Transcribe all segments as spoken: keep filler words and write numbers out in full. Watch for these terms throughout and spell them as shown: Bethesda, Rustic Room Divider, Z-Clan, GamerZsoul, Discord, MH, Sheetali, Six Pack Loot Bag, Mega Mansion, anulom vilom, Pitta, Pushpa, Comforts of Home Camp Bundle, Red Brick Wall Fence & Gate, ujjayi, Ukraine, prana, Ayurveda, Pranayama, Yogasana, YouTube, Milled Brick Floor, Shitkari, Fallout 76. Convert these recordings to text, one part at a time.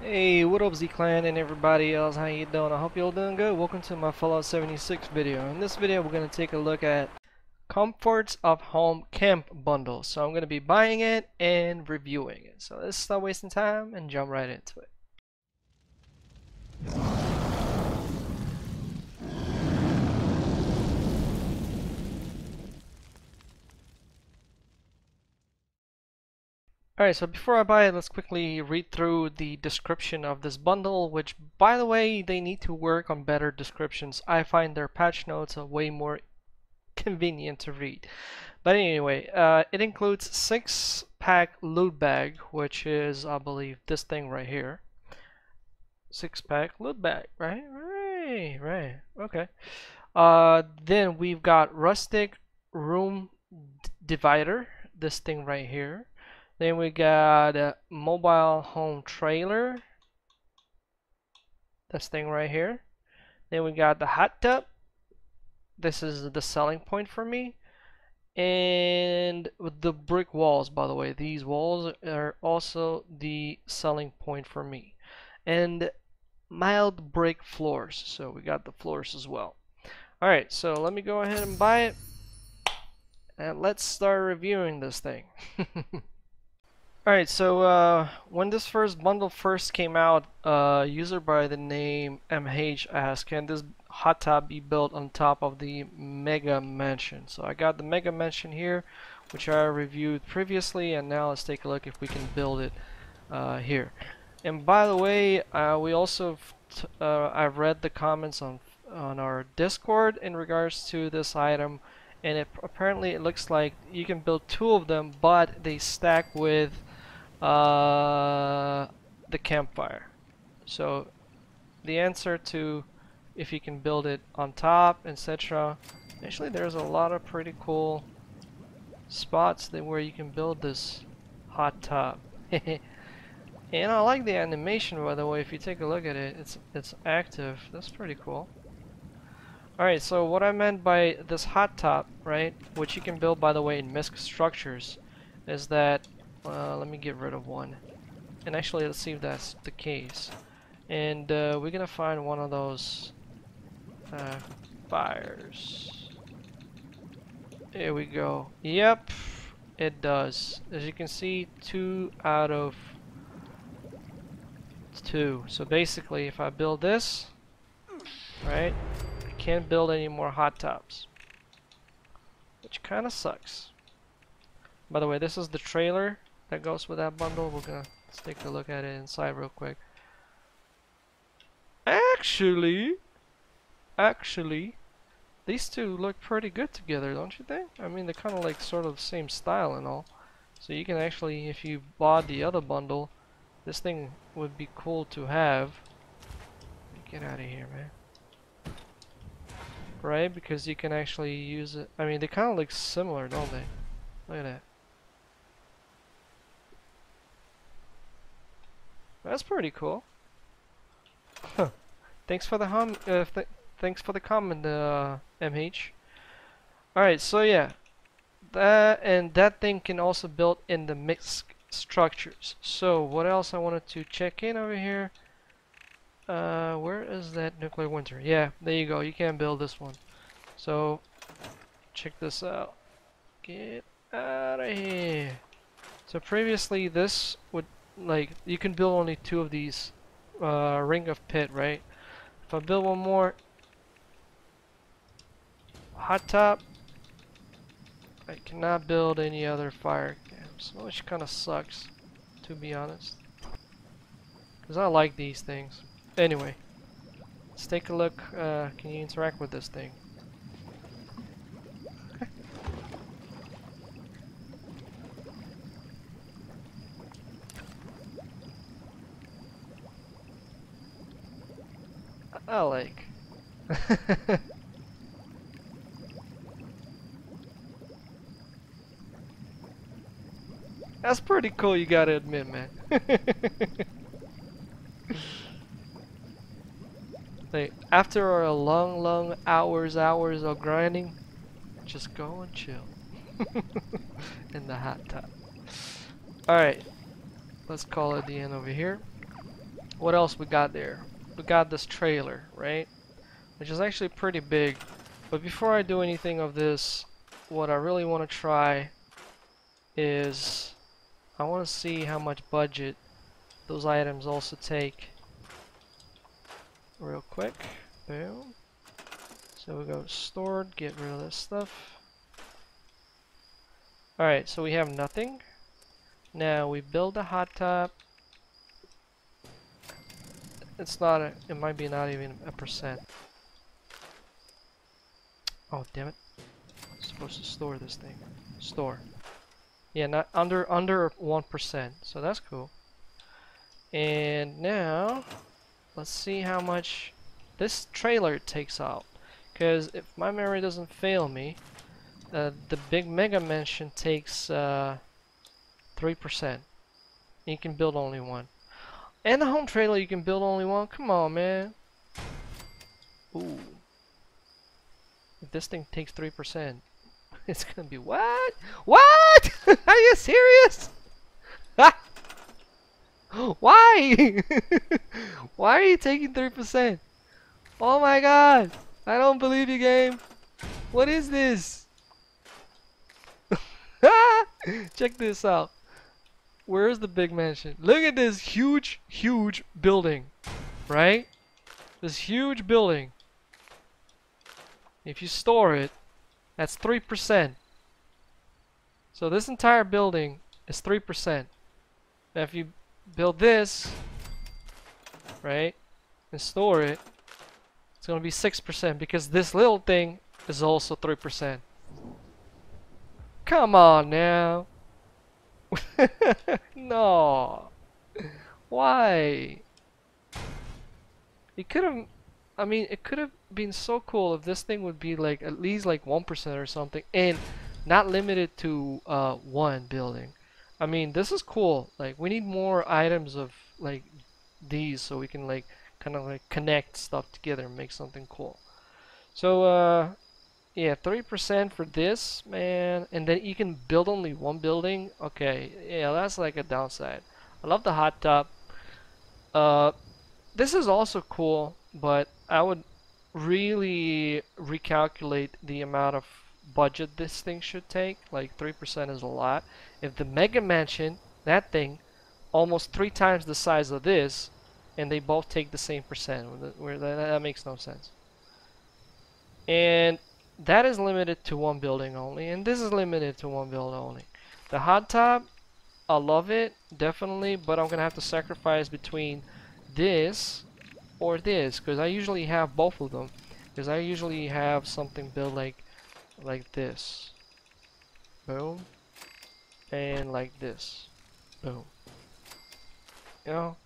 Hey, what up Z-Clan and everybody else, how you doing? I hope you all doing good. Welcome to my Fallout seventy-six video. In this video we're going to take a look at Comforts of Home Camp Bundle. So I'm going to be buying it and reviewing it. So let's stop wasting time and jump right into it. Alright, so before I buy it, let's quickly read through the description of this bundle, which, by the way, they need to work on better descriptions. I find their patch notes are way more convenient to read. But anyway, uh, it includes six pack loot bag, which is, I believe, this thing right here. six pack loot bag, right? Right, right, okay. Uh, then we've got rustic room d divider, this thing right here. Then we got a mobile home trailer, this thing right here. Then we got the hot tub. This is the selling point for me. And with the brick walls, by the way, these walls are also the selling point for me. And mild brick floors, so we got the floors as well. All right, so let me go ahead and buy it. And let's start reviewing this thing. Alright, so uh, when this first bundle first came out, a uh, user by the name M H asked, can this hot tub be built on top of the Mega Mansion? So I got the Mega Mansion here, which I reviewed previously, and now let's take a look if we can build it uh, here. And by the way, uh, we also, t uh, I've read the comments on, on our Discord in regards to this item, and it, apparently it looks like you can build two of them, but they stack with Uh, the campfire. So the answer to if you can build it on top, etc. Actually, there's a lot of pretty cool spots that where you can build this hot tub. And I like the animation, by the way. If you take a look at it, it's it's active. That's pretty cool. Alright, so what I meant by this hot tub, right, which you can build, by the way, in misc structures, is that Uh, let me get rid of one, and actually let's see if that's the case. And uh, we're gonna find one of those uh, fires. Here we go. Yep, it does. As you can see, two out of two. So basically, if I build this, right, I can't build any more hot tubs, which kind of sucks. By the way, this is the trailer that goes with that bundle. We're gonna let's take a look at it inside real quick. Actually, actually, these two look pretty good together, don't you think? I mean, they're kind of like sort of the same style and all. So you can actually, if you bought the other bundle, this thing would be cool to have. Get out of here, man. Right? Because you can actually use it. I mean, they kind of look similar, don't they? Look at that. That's pretty cool. Huh. Thanks for the hum. Uh, th thanks for the comment, uh, M H. All right, so yeah, that and that thing can also build in the mixed structures. So what else I wanted to check in over here? Uh, where is that nuclear winter? Yeah, there you go. You can build this one. So check this out. Get out of here. So previously, this would, like, you can build only two of these uh, ring of pit, right? If I build one more hot top, I cannot build any other fire camps, which kind of sucks, to be honest, because I like these things. Anyway, let's take a look. Uh, can you interact with this thing? I like. That's pretty cool, you gotta admit, man. Like, after our long, long hours, hours of grinding, just go and chill in the hot tub. Alright, let's call it the end over here. what else we got there? We got this trailer, right? Which is actually pretty big. But before I do anything of this, what I really want to try is I want to see how much budget those items also take. Real quick. Boom. So we go stored, get rid of this stuff. Alright, so we have nothing. Now we build a hot top. It's not a, it might be not even a percent. Oh damn it. I'm supposed to store this thing. Store. Yeah, not under under one percent. So that's cool. And now let's see how much this trailer takes out. Because if my memory doesn't fail me, uh, the big Mega Mansion takes uh, three percent. You can build only one. And the home trailer, you can build only one. Come on, man. Ooh. If this thing takes three percent, it's gonna be what? What? Are you serious? Why? Why are you taking three percent? Oh my god. I don't believe you, game. What is this? Check this out. Where is the big mansion? Look at this huge, huge building. Right? This huge building. If you store it, that's three percent. So this entire building is three percent. Now if you build this, right, and store it, it's gonna be six percent because this little thing is also three percent. Come on now. No. Why? It could have, I mean, it could have been so cool if this thing would be like at least like one percent or something and not limited to uh, one building. I mean, this is cool. Like, we need more items of like these so we can like kind of like connect stuff together and make something cool. So uh yeah, three percent for this, man, and then you can build only one building. Okay, yeah, that's like a downside. I love the hot tub. Uh this is also cool, but I would really recalculate the amount of budget this thing should take. Like three percent is a lot. If the Mega Mansion, that thing almost three times the size of this, and they both take the same percent, where that makes no sense. And that is limited to one building only, and this is limited to one building only. The hot top, I love it, definitely, but I'm gonna have to sacrifice between this or this, because I usually have both of them, because I usually have something built like like this, boom, and like this, boom, you know,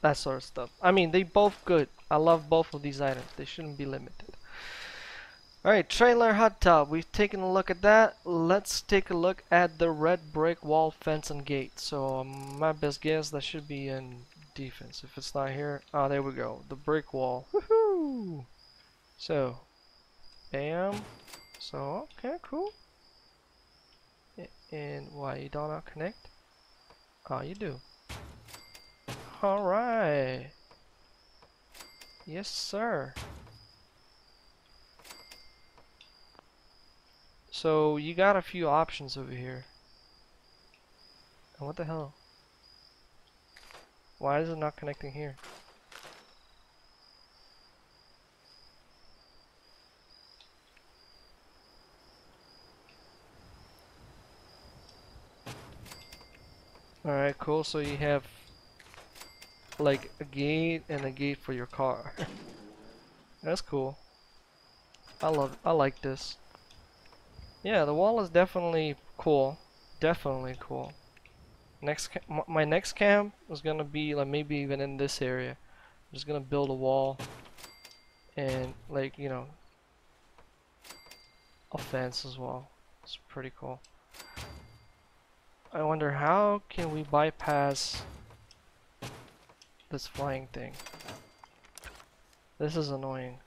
that sort of stuff. I mean, they both good. I love both of these items. They shouldn't be limited. Alright, trailer hot tub. We've taken a look at that. Let's take a look at the red brick wall fence and gate. So um, my best guess, that should be in defense. If it's not here, ah, there we go. The brick wall. Woohoo! So, bam. So, okay, cool. And why, you don't connect? Ah, you do. Alright. Yes, sir. So, you got a few options over here. And what the hell? Why is it not connecting here? Alright, cool. So, you have like a gate and a gate for your car. That's cool. I love it. I like this. Yeah, the wall is definitely cool. Definitely cool. Next, my next camp is gonna be like maybe even in this area. I'm just gonna build a wall and like, you know, a fence as well. It's pretty cool. I wonder how can we bypass this flying thing. This is annoying.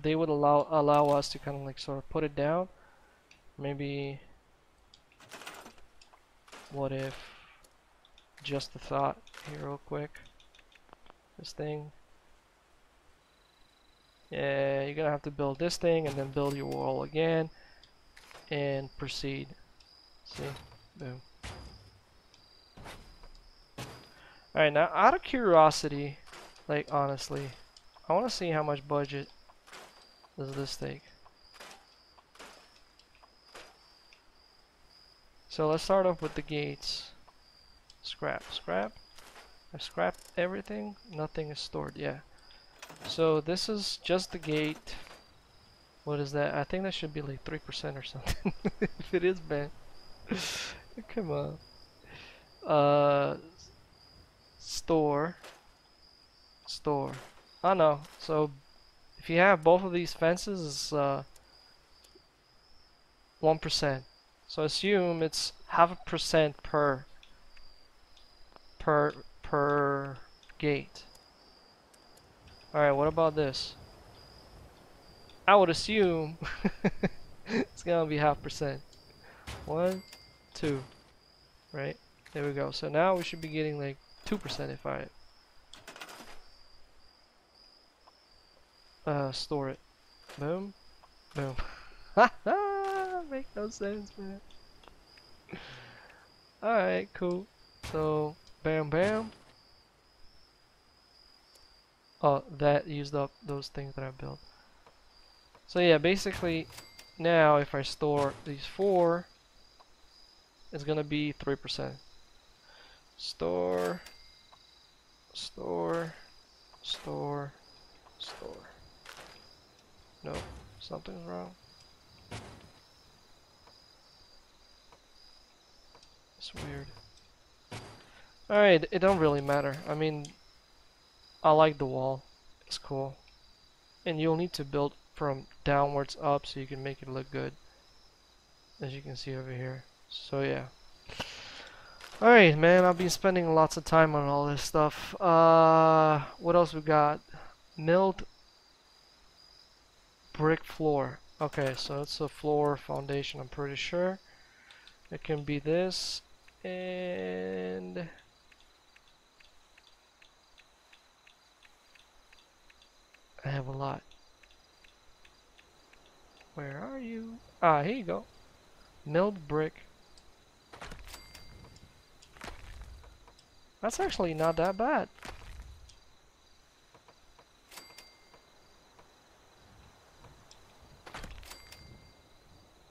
They would allow allow us to kind of like sort of put it down. Maybe, what if, just the thought, here real quick. This thing. Yeah, you're gonna have to build this thing and then build your wall again and proceed. See? Boom. Alright, now out of curiosity, like honestly, I wanna see how much budget does this take. So let's start off with the gates. Scrap, scrap. I scrapped everything, nothing is stored, yeah. So this is just the gate. What is that? I think that should be like three percent or something. If it is bad. Come on. Uh store. Store. Oh no. So if you have both of these fences, it's uh one percent. So assume it's half a percent per per per gate. Alright, what about this? I would assume it's gonna be half percent. One, two, right? There we go. So now we should be getting like two percent if I uh, store it. Boom, boom. Make no sense, man. Alright, cool. So, bam, bam. Oh, that used up those things that I built. So yeah, basically, now if I store these four, it's gonna be three percent. Store, store, store, store. Nope, something's wrong. It's weird. All right, it don't really matter. I mean, I like the wall, it's cool, and you'll need to build from downwards up so you can make it look good, as you can see over here. So yeah, alright man, I've been spending lots of time on all this stuff. Uh, what else we got? Milled brick floor. Okay, so it's a floor foundation, I'm pretty sure. It can be this and I have a lot. Where are you? Ah, here you go. Milled brick. That's actually not that bad.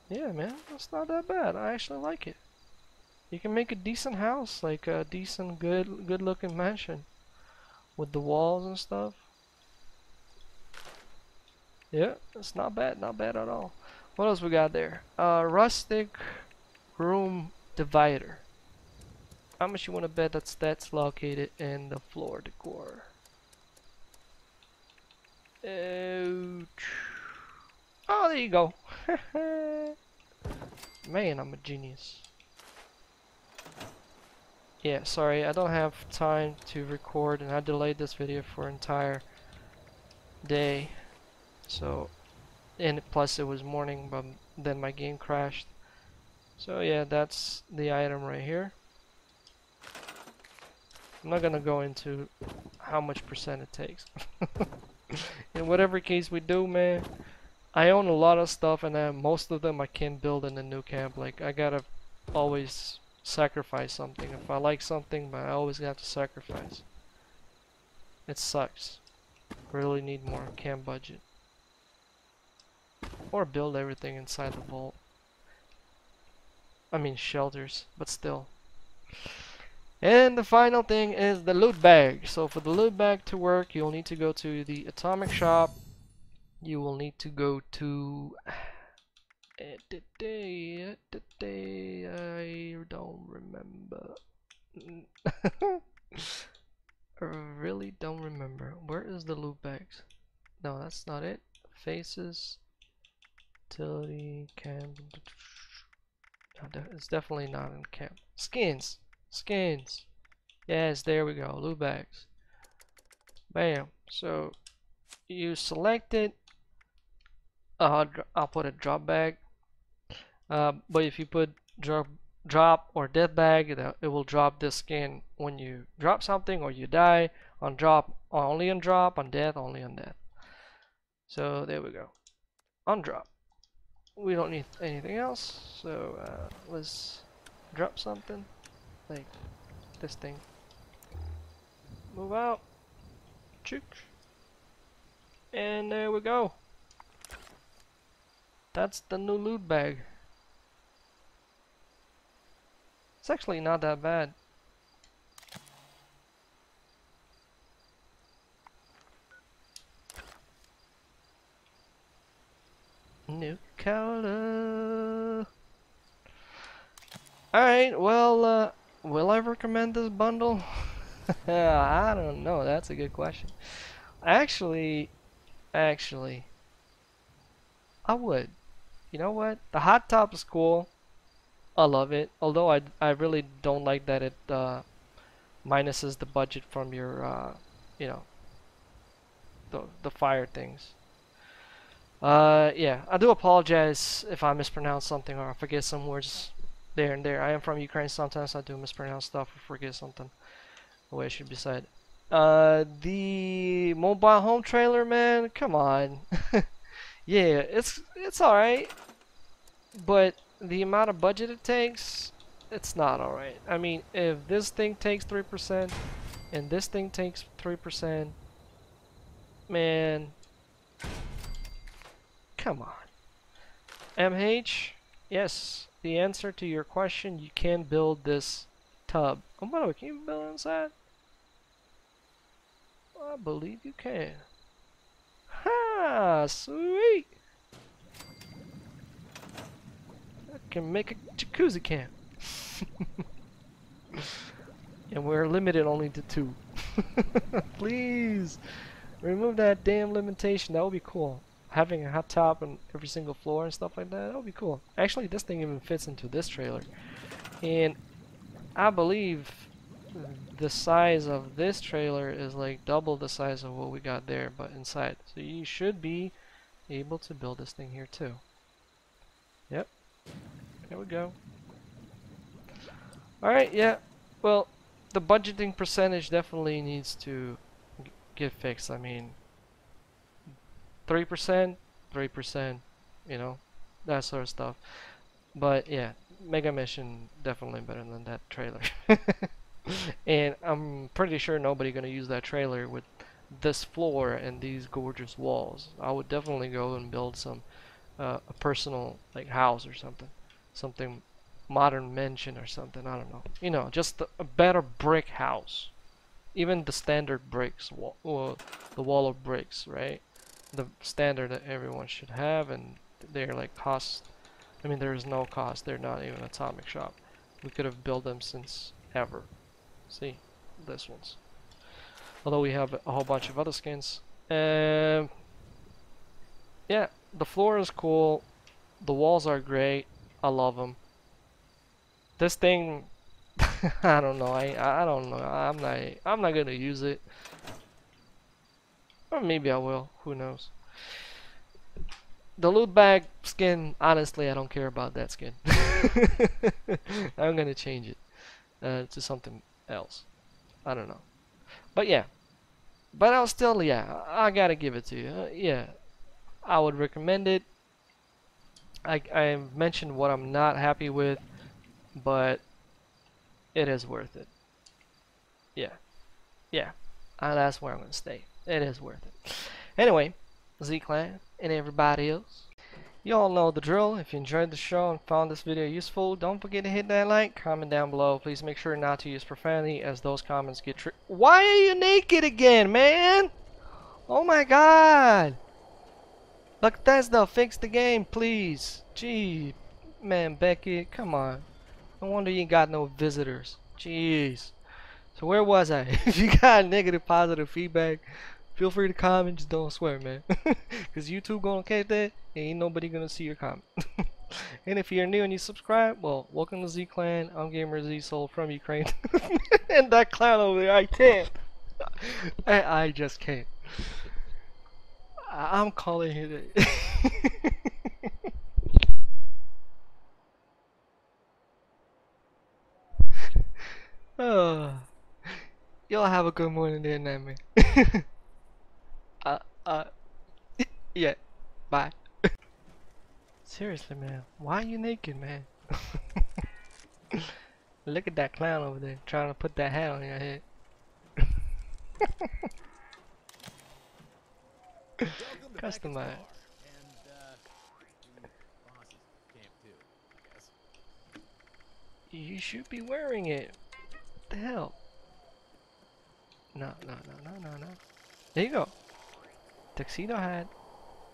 Yeah, man, that's not that bad. I actually like it. You can make a decent house, like a decent, good, good-looking mansion with the walls and stuff. Yeah, it's not bad, not bad at all. What else we got there? Uh, rustic room divider. How much you want to bet that's that's located in the floor decor? Ouch. Oh, there you go. Man, I'm a genius. Yeah, sorry, I don't have time to record, and I delayed this video for an entire day. So, and plus it was morning, but then my game crashed. So yeah, that's the item right here. I'm not gonna go into how much percent it takes. In whatever case we do, man, I own a lot of stuff, and I, most of them I can't build in the new camp. Like, I gotta always sacrifice something. If I like something, but I always have to sacrifice. It sucks. Really need more camp budget. Or build everything inside the vault. I mean shelters, but still. And the final thing is the loot bag. So for the loot bag to work, you'll need to go to the atomic shop. You will need to go to... Today, today, I don't remember. I really don't remember. Where is the loot bags? No, that's not it. Faces. Utility camp. No, it's definitely not in camp. Skins, skins. Yes, there we go. Loot bags. Bam. So you select it. Uh, I'll put a drop bag. Uh, but if you put drop drop or death bag. It will drop this skin when you drop something or you die. On drop, only on drop. On death, only on death. So there we go. On drop. We don't need anything else. So uh, let's drop something. Like this thing. Move out. Chook. And there we go. That's the new loot bag. It's actually not that bad. New color. Alright, well, uh, will I recommend this bundle? I don't know, that's a good question. Actually, actually, I would. You know what? The hot top is cool. I love it. Although I, I really don't like that it uh, minuses the budget from your, uh, you know, the, the fire things. Uh, yeah, I do apologize if I mispronounce something or I forget some words there and there. I am from Ukraine. Sometimes I do mispronounce stuff or forget something the way it should be said. Uh, the mobile home trailer, man, come on. Yeah, it's it's alright, but the amount of budget it takes, it's not alright. I mean, if this thing takes three percent and this thing takes three percent, man, come on. M H, yes, the answer to your question, you can build this tub. Oh, by the way, can you build inside? I believe you can. Ha! Sweet! I can make a jacuzzi camp. And we're limited only to two. Please! Remove that damn limitation. That would be cool. Having a hot top on every single floor and stuff like that. That would be cool. Actually, this thing even fits into this trailer. And I believe the size of this trailer is like double the size of what we got there, but inside. So you should be able to build this thing here too. Yep. There we go. Alright, yeah. Well, the budgeting percentage definitely needs to get fixed. I mean, three percent, three percent, you know, that sort of stuff. But yeah, Mega Mansion definitely better than that trailer. And I'm pretty sure nobody gonna use that trailer with this floor and these gorgeous walls. I would definitely go and build some uh, a personal like house or something, something modern mansion or something. I don't know. You know, just a better brick house. Even the standard bricks wall, or the wall of bricks, right? The standard that everyone should have, and they're like cost. I mean, there is no cost. They're not even Atomic Shop. We could have built them since ever. See, this one's. Although we have a whole bunch of other skins. Um, yeah, the floor is cool. The walls are great. I love them. This thing, I don't know. I I don't know. I'm not. I'm not gonna use it. Or maybe I will. Who knows? The loot bag skin. Honestly, I don't care about that skin. I'm gonna change it uh, to something else. I don't know, but yeah, but I'll still, yeah, I gotta give it to you. Uh, yeah, I would recommend it. I, I mentioned what I'm not happy with, but it is worth it. Yeah, yeah, uh, that's where I'm gonna stay. It is worth it. Anyway, Z-Clan and everybody else, you all know the drill. If you enjoyed the show and found this video useful, don't forget to hit that like, comment down below. Please make sure not to use profanity, as those comments get tri- Why are you naked again, man? Oh my god. Bethesda, fix the game, please. Gee, man, Becky, come on. No wonder you got no visitors. Jeez. So where was I? If you got negative, positive feedback, feel free to comment, just don't swear, man. Because YouTube gonna catch that, and ain't nobody gonna see your comment. And if you're new and you subscribe, well, welcome to Z-Clan. I'm GamerZsoul from Ukraine. And that clown over there, I can't. I, I just can't. I, I'm calling it a Oh. Y'all have a good morning there, Nami. uh, uh, yeah, bye. Seriously, man, why are you naked, man? Look at that clown over there trying to put that hat on your head. Customize. You should be wearing it. What the hell? No, no, no, no, no, no. There you go. Tuxedo hat,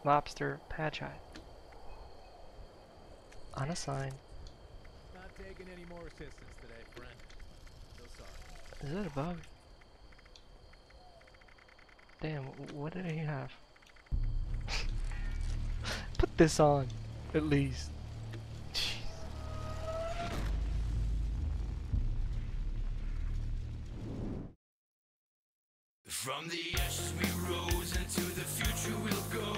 lobster, patch hat. On a sign. Not taking any more assistance today, friend. So sorry. Is that a bug? Damn, what did he have? Put this on, at least. From the ashes we rose, into the future we'll go.